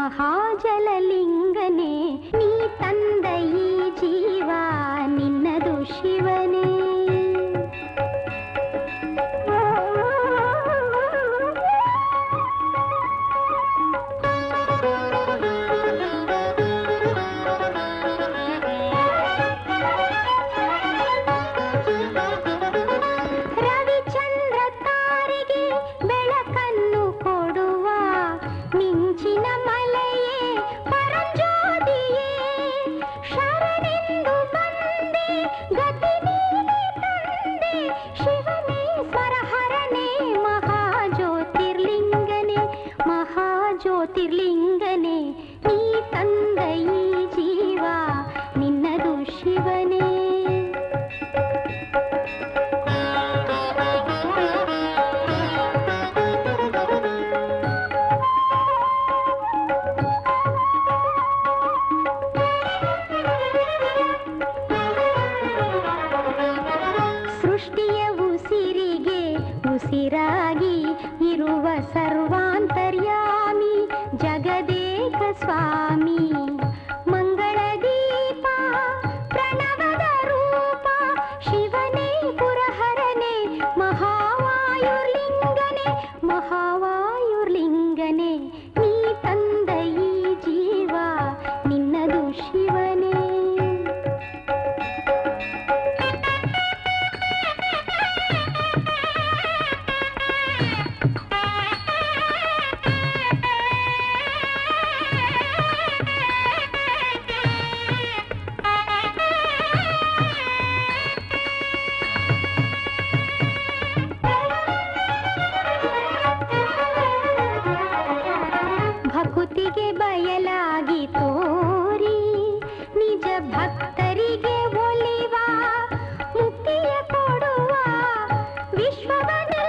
ಮಹಾಜಲಲಿಂಗನೇ ನೀ ತಂದ ಈ ಜೀವ ನಿನ್ನದು ಶಿವನೇ. ಭಕ್ತರಿಗೆ ಒಲಿವ ಮುಕ್ತಿಯ ಕೊಡುವ ವಿಶ್ವವನ